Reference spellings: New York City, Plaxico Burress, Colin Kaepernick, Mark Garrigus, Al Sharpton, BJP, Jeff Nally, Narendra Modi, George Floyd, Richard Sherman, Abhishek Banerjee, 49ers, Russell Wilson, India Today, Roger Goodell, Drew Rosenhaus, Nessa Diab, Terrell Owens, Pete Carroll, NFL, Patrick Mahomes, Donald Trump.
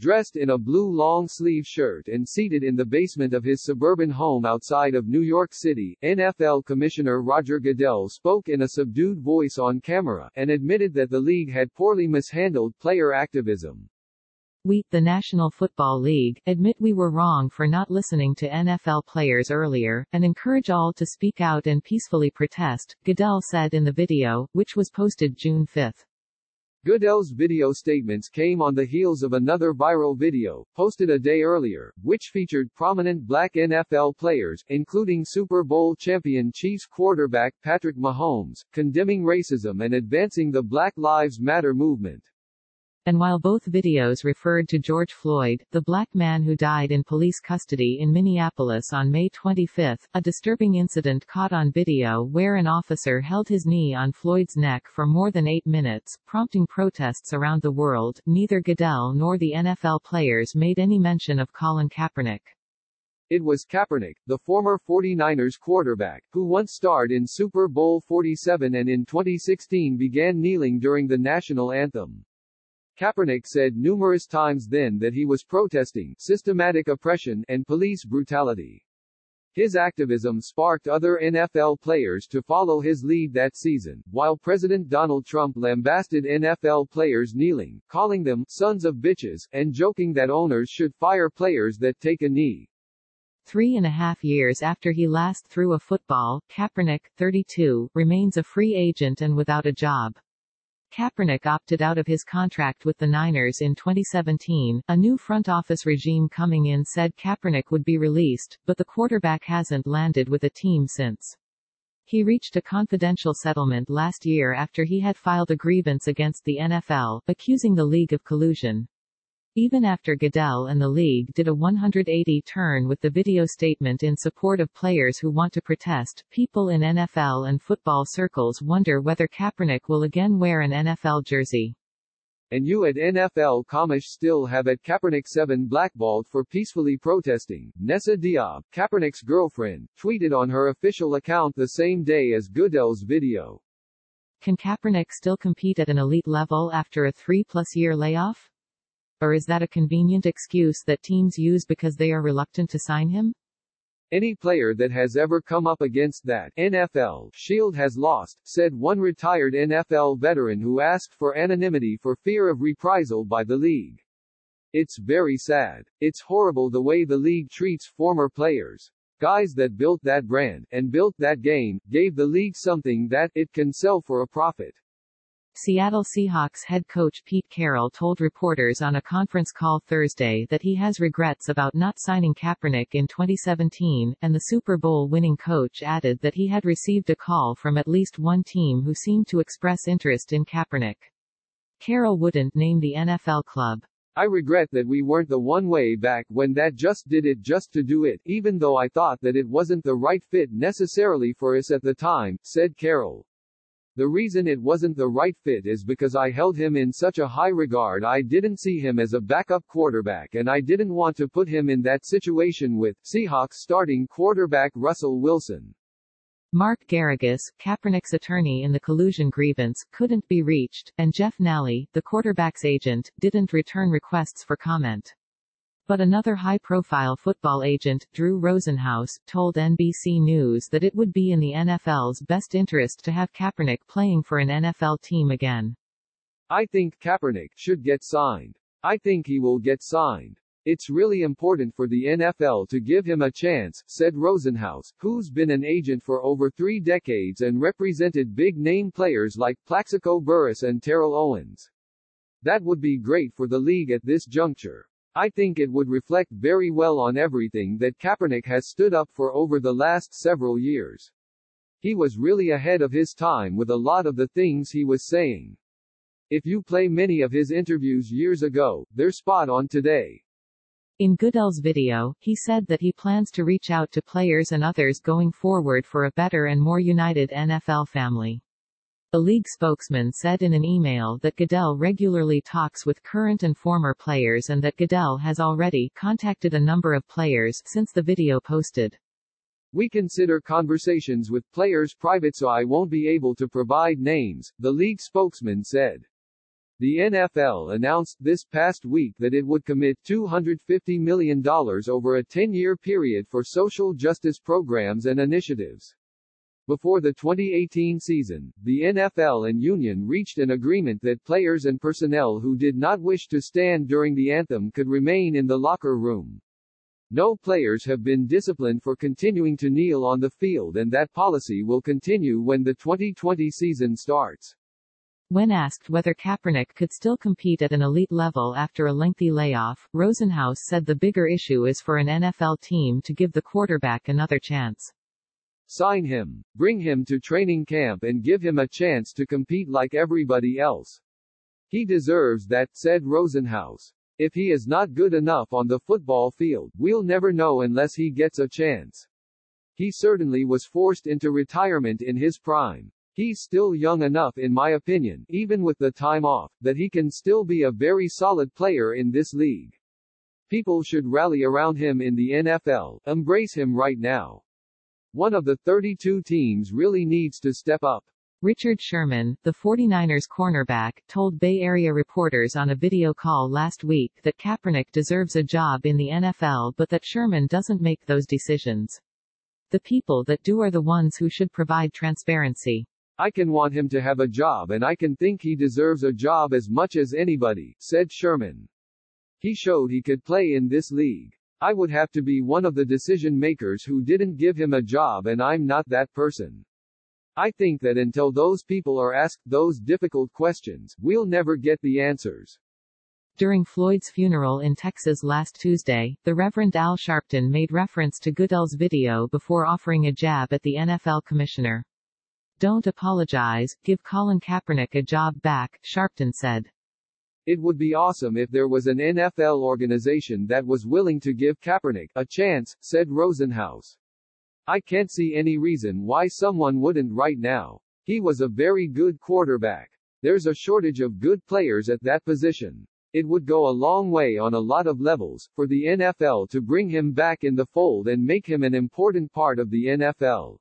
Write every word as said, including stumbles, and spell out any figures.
Dressed in a blue long-sleeve shirt and seated in the basement of his suburban home outside of New York City, N F L Commissioner Roger Goodell spoke in a subdued voice on camera, and admitted that the league had poorly mishandled player activism. We, the National Football League, admit we were wrong for not listening to N F L players earlier, and encourage all to speak out and peacefully protest, Goodell said in the video, which was posted June fifth. Goodell's video statements came on the heels of another viral video, posted a day earlier, which featured prominent black N F L players, including Super Bowl champion Chiefs quarterback Patrick Mahomes, condemning racism and advancing the Black Lives Matter movement. And while both videos referred to George Floyd, the black man who died in police custody in Minneapolis on May twenty-fifth, a disturbing incident caught on video where an officer held his knee on Floyd's neck for more than eight minutes, prompting protests around the world. Neither Goodell nor the N F L players made any mention of Colin Kaepernick. It was Kaepernick, the former forty-niners quarterback, who once starred in Super Bowl forty-seven and in twenty sixteen began kneeling during the national anthem. Kaepernick said numerous times then that he was protesting systematic oppression and police brutality. His activism sparked other N F L players to follow his lead that season, while President Donald Trump lambasted N F L players kneeling, calling them sons of bitches, and joking that owners should fire players that take a knee. Three and a half years after he last threw a football, Kaepernick, thirty-two, remains a free agent and without a job. Kaepernick opted out of his contract with the Niners in twenty seventeen. A new front office regime coming in said Kaepernick would be released, but the quarterback hasn't landed with a team since. He reached a confidential settlement last year after he had filed a grievance against the N F L, accusing the league of collusion. Even after Goodell and the league did a one hundred eighty turn with the video statement in support of players who want to protest, people in N F L and football circles wonder whether Kaepernick will again wear an N F L jersey. And you at N F L Comish still have at Kaepernick seven blackballed for peacefully protesting. Nessa Diab, Kaepernick's girlfriend, tweeted on her official account the same day as Goodell's video. Can Kaepernick still compete at an elite level after a three-plus year layoff? Or is that a convenient excuse that teams use because they are reluctant to sign him? Any player that has ever come up against that N F L shield has lost, said one retired N F L veteran who asked for anonymity for fear of reprisal by the league. It's very sad. It's horrible the way the league treats former players. Guys that built that brand, and built that game, gave the league something that it can sell for a profit. Seattle Seahawks head coach Pete Carroll told reporters on a conference call Thursday that he has regrets about not signing Kaepernick in twenty seventeen, and the Super Bowl winning coach added that he had received a call from at least one team who seemed to express interest in Kaepernick. Carroll wouldn't name the N F L club. I regret that we weren't the one way back when that just did it just to do it, even though I thought that it wasn't the right fit necessarily for us at the time, said Carroll. The reason it wasn't the right fit is because I held him in such a high regard. I didn't see him as a backup quarterback, and I didn't want to put him in that situation with Seahawks starting quarterback Russell Wilson. Mark Garrigus, Kaepernick's attorney in the collusion grievance, couldn't be reached, and Jeff Nally, the quarterback's agent, didn't return requests for comment. But another high-profile football agent, Drew Rosenhaus, told N B C News that it would be in the N F L's best interest to have Kaepernick playing for an N F L team again. I think Kaepernick should get signed. I think he will get signed. It's really important for the N F L to give him a chance, said Rosenhaus, who's been an agent for over three decades and represented big-name players like Plaxico Burress and Terrell Owens. That would be great for the league at this juncture. I think it would reflect very well on everything that Kaepernick has stood up for over the last several years. He was really ahead of his time with a lot of the things he was saying. If you play many of his interviews years ago, they're spot on today. In Goodell's video, he said that he plans to reach out to players and others going forward for a better and more united N F L family. The league spokesman said in an email that Goodell regularly talks with current and former players and that Goodell has already contacted a number of players since the video posted. We consider conversations with players private, so I won't be able to provide names, the league spokesman said. The N F L announced this past week that it would commit two hundred fifty million dollars over a ten-year period for social justice programs and initiatives. Before the twenty eighteen season, the N F L and union reached an agreement that players and personnel who did not wish to stand during the anthem could remain in the locker room. No players have been disciplined for continuing to kneel on the field, and that policy will continue when the twenty twenty season starts. When asked whether Kaepernick could still compete at an elite level after a lengthy layoff, Rosenhaus said the bigger issue is for an N F L team to give the quarterback another chance. Sign him. Bring him to training camp and give him a chance to compete like everybody else. He deserves that, said Rosenhaus. If he is not good enough on the football field, we'll never know unless he gets a chance. He certainly was forced into retirement in his prime. He's still young enough, in my opinion, even with the time off, that he can still be a very solid player in this league. People should rally around him in the N F L, embrace him right now. One of the thirty-two teams really needs to step up. Richard Sherman, the forty-niners cornerback, told Bay Area reporters on a video call last week that Kaepernick deserves a job in the N F L, but that Sherman doesn't make those decisions. The people that do are the ones who should provide transparency. I can want him to have a job, and I can think he deserves a job as much as anybody, said Sherman. He showed he could play in this league. I would have to be one of the decision makers who didn't give him a job, and I'm not that person. I think that until those people are asked those difficult questions, we'll never get the answers. During Floyd's funeral in Texas last Tuesday, the Reverend Al Sharpton made reference to Goodell's video before offering a jab at the N F L commissioner. Don't apologize, give Colin Kaepernick a job back, Sharpton said. It would be awesome if there was an N F L organization that was willing to give Kaepernick a chance, said Rosenhaus. I can't see any reason why someone wouldn't right now. He was a very good quarterback. There's a shortage of good players at that position. It would go a long way on a lot of levels for the N F L to bring him back in the fold and make him an important part of the N F L.